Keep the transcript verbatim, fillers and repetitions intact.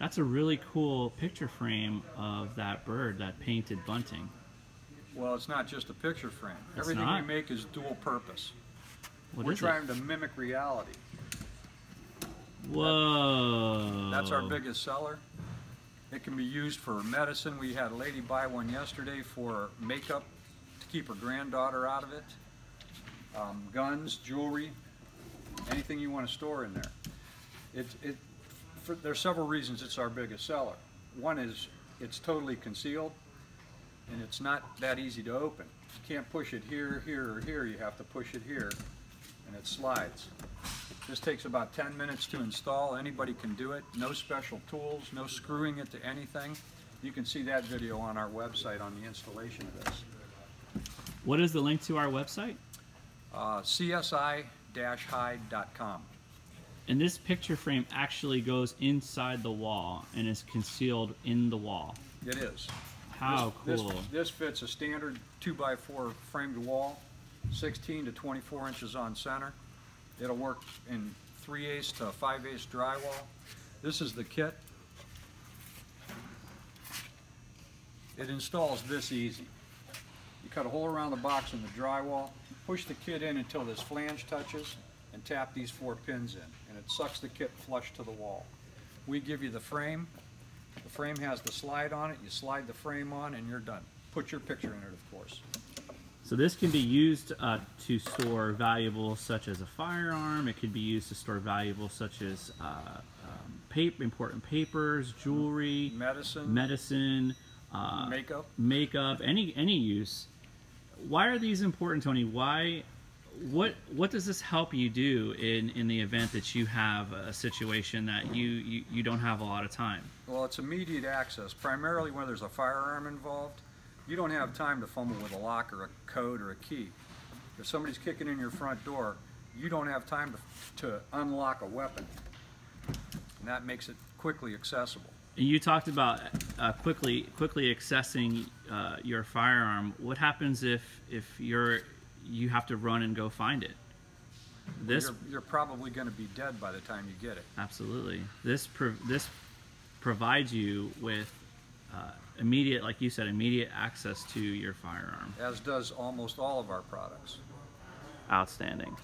That's a really cool picture frame of that bird, that painted bunting. Well, it's not just a picture frame. It's Everything not. we make is dual purpose. What We're is trying it? to mimic reality. Whoa. That, that's our biggest seller. It can be used for medicine. We had a lady buy one yesterday for makeup to keep her granddaughter out of it. Um, guns, jewelry, anything you want to store in there. It, it, for, there are several reasons it's our biggest seller. One is it's totally concealed and it's not that easy to open. You can't push it here, here, or here. You have to push it here and it slides. This takes about ten minutes to install. Anybody can do it. No special tools, no screwing it to anything. You can see that video on our website on the installation of this. What is the link to our website? Uh, C S I dash hide dot com. And this picture frame actually goes inside the wall and is concealed in the wall. It is. How this, cool. This, this fits a standard two by four framed wall, sixteen to twenty-four inches on center. It'll work in three eighths to five eighths drywall. This is the kit. It installs this easy. You cut a hole around the box in the drywall, push the kit in until this flange touches, and tap these four pins in, and it sucks the kit flush to the wall. We give you the frame. The frame has the slide on it. You slide the frame on, and you're done. Put your picture in it, of course. So this can be used uh, to store valuables such as a firearm. It could be used to store valuables such as uh, um, paper, important papers, jewelry, medicine, medicine, uh, makeup, makeup, any any use. Why are these important, Tony? Why? What what does this help you do in in the event that you have a situation that you you, you don't have a lot of time? Well, it's immediate access, primarily when there's a firearm involved. You don't have time to fumble with a lock or a code or a key. If somebody's kicking in your front door, you don't have time to, to unlock a weapon. And that makes it quickly accessible. You talked about uh, quickly quickly accessing uh, your firearm. What happens if, if you're, you have to run and go find it? This You're, you're probably going to be dead by the time you get it. Absolutely. This, pro this provides you with Uh, immediate, like you said, immediate access to your firearm. As does almost all of our products. Outstanding.